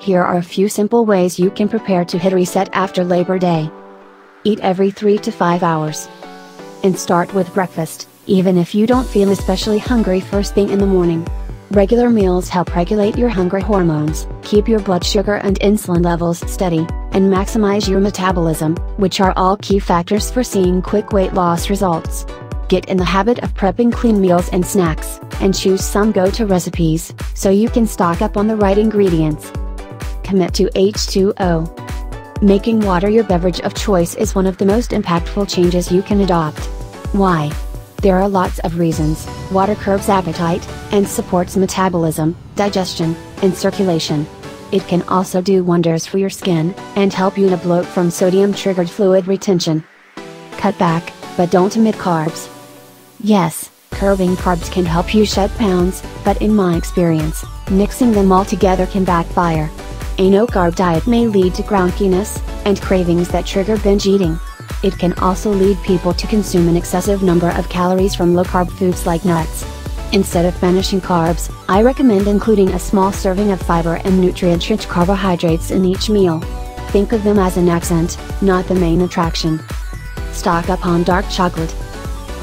Here are a few simple ways you can prepare to hit reset after Labor Day. Eat every 3 to 5 hours. And start with breakfast, even if you don't feel especially hungry first thing in the morning. Regular meals help regulate your hunger hormones, keep your blood sugar and insulin levels steady, and maximize your metabolism, which are all key factors for seeing quick weight loss results. Get in the habit of prepping clean meals and snacks, and choose some go-to recipes, so you can stock up on the right ingredients. Commit to H2O. Making water your beverage of choice is one of the most impactful changes you can adopt. Why? There are lots of reasons. Water curbs appetite, and supports metabolism, digestion, and circulation. It can also do wonders for your skin, and help you to bloat from sodium-triggered fluid retention. Cut back, but don't omit carbs. Yes, curbing carbs can help you shed pounds, but in my experience, mixing them all together can backfire. A no-carb diet may lead to crankiness, and cravings that trigger binge eating. It can also lead people to consume an excessive number of calories from low-carb foods like nuts. Instead of banishing carbs, I recommend including a small serving of fiber and nutrient-rich carbohydrates in each meal. Think of them as an accent, not the main attraction. Stock up on dark chocolate.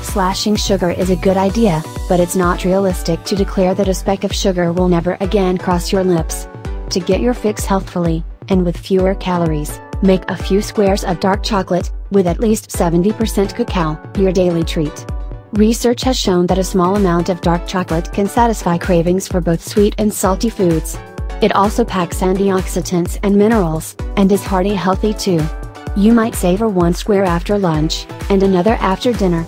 Slashing sugar is a good idea, but it's not realistic to declare that a speck of sugar will never again cross your lips. To get your fix healthfully, and with fewer calories, make a few squares of dark chocolate, with at least 70% cacao, your daily treat. Research has shown that a small amount of dark chocolate can satisfy cravings for both sweet and salty foods. It also packs antioxidants and minerals, and is hearty healthy too. You might savor one square after lunch, and another after dinner.